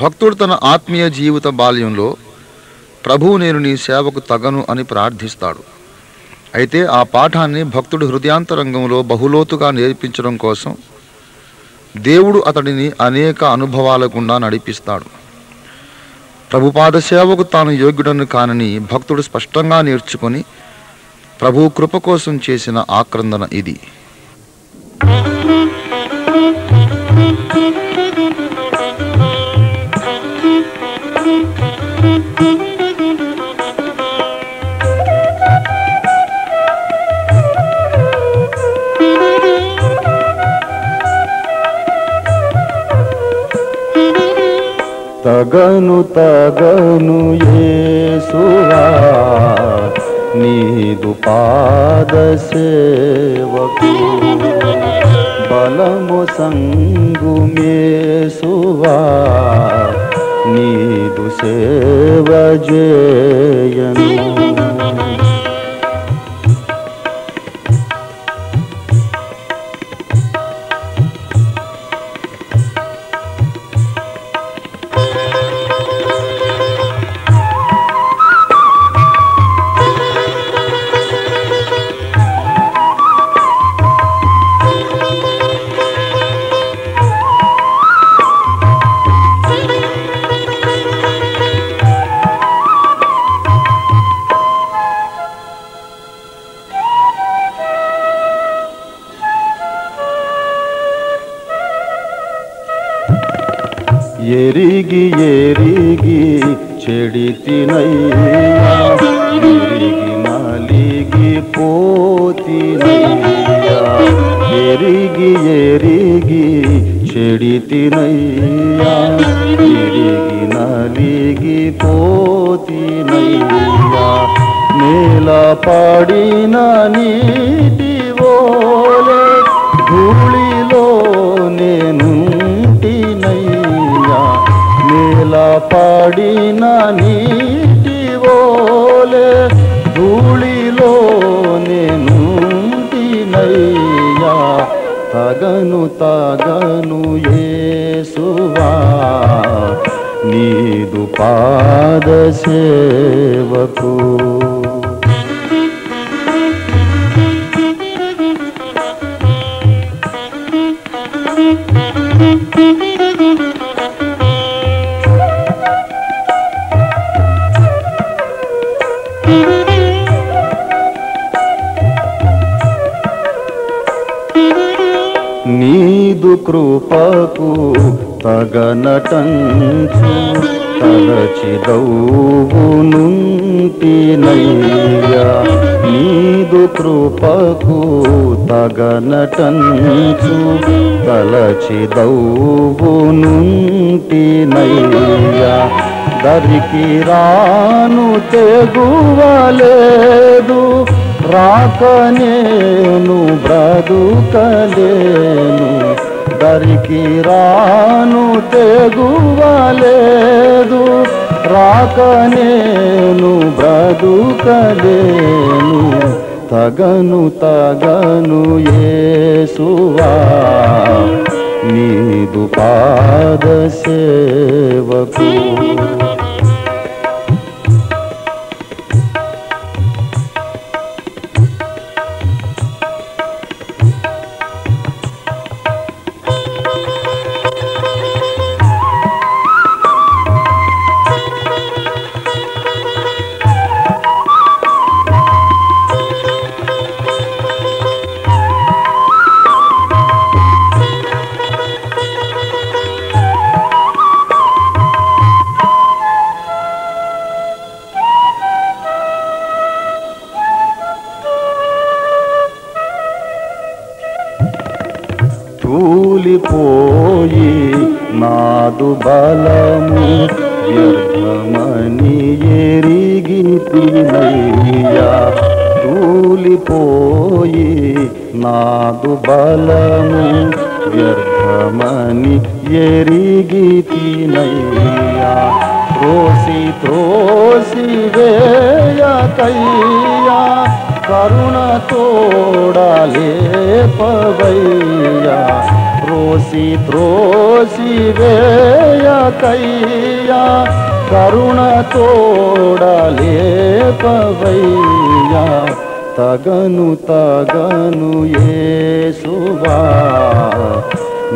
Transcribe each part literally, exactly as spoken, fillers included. భక్తుడు తన ఆత్మీయ జీవిత బాల్యంలో ప్రభు నేను నీ సేవకు తగను అని ప్రార్థిస్తాడు. అయితే ఆ పాఠాన్ని భక్తుడు హృదయాంతరంగంలో బహులోతుగా నేర్పించడం కోసం దేవుడు అతడిని అనేక అనుభవాల గుండా నడిపిస్తాడు. ప్రభుపాద సేవకు తాను యోగ్యుడను కానని భక్తుడు స్పష్టంగా నేర్చుకొని ప్రభు కృప కోసం చేసిన ఆక్రందన ఇది. తగను తగను యేసువా నీదు పాద సేవకు బలము సంగు యేసువా నీదు సేవ జేయను. ఎరిగి ఎరిగి చెడితినయ్యా ఎరిగి నలిగి పోతినయ్యా ఎరిగి ఎరిగి చెడితినయ్యా ఎరిగి నలిగి పోతినయ్యా నేల పాడిన నీటి వోలే ధూళిలో నేను నేలా పాడిన నీటి వోలే ధూళిలో నేను తినయ్యా తగను తగను యేసువా నీదు పాద సేవకు. నీదు కృపకు తగనటంచు తలచిదౌవునుంటినయ్యా నీదు కృపకు తగనటంచు తలచిదౌవునుంటినయ్యా దరికి రాను తెగువలేదు రాకనేను బ్రతుకలేను దరికి రాను తెగువలేదు రాకనేను బ్రతుకలేను తగను తగను యేసువా నీదు పాద సేవకు. తూలిపోయి నాదు బలము వ్యర్థమని ఎరిగితినయ్యా తూలిపోయి నాదు బలము వ్యర్థమని ఎరిగితినయ్యా త్రోసి త్రోసి వేయకయ్యా కరుణ తోడలే పవయ్యా త్రోసి త్రోసి వేయకయ్యా కరుణ తోడలేపవయ్యా తగను తగను యేసువా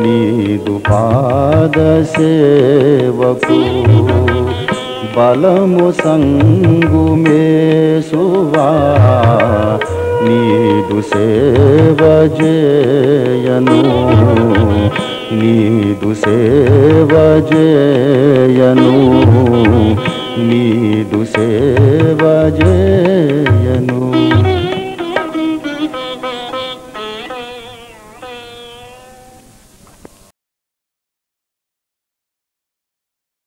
నీదు పాద సేవకు బలము సంగుమేసువా నీదు సేవ జేయను నీదు సేవ జేయను నీదు సేవ జేయను।